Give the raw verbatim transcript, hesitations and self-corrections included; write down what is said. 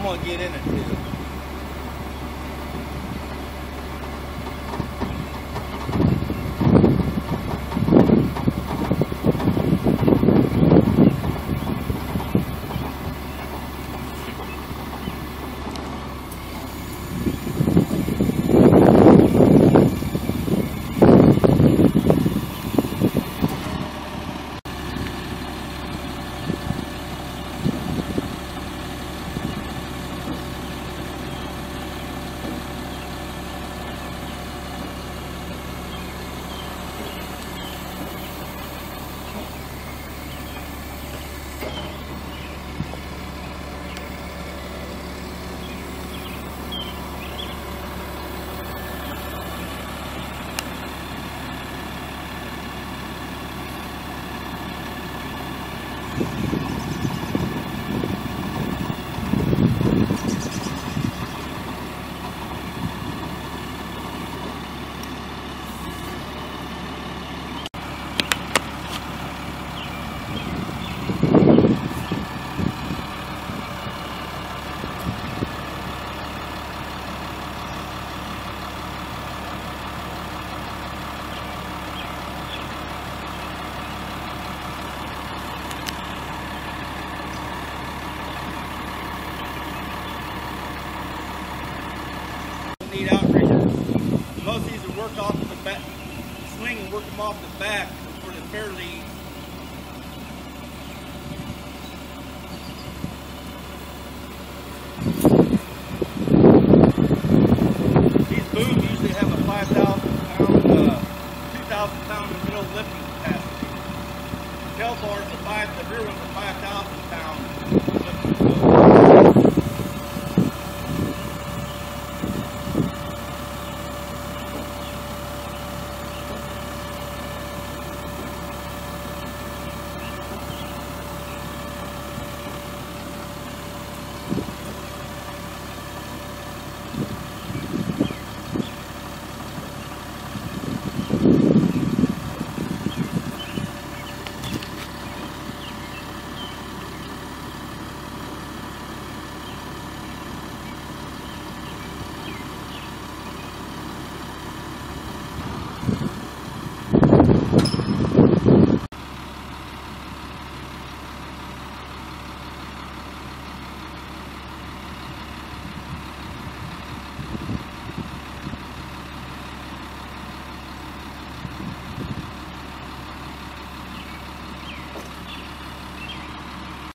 I'm gonna get in it too. Work them off the back for the fair lead. These booms usually have a five thousand pound, uh, two thousand pound middle lifting capacity. The tail bars, the, five, the rear one's a five thousand pound lifting capacity.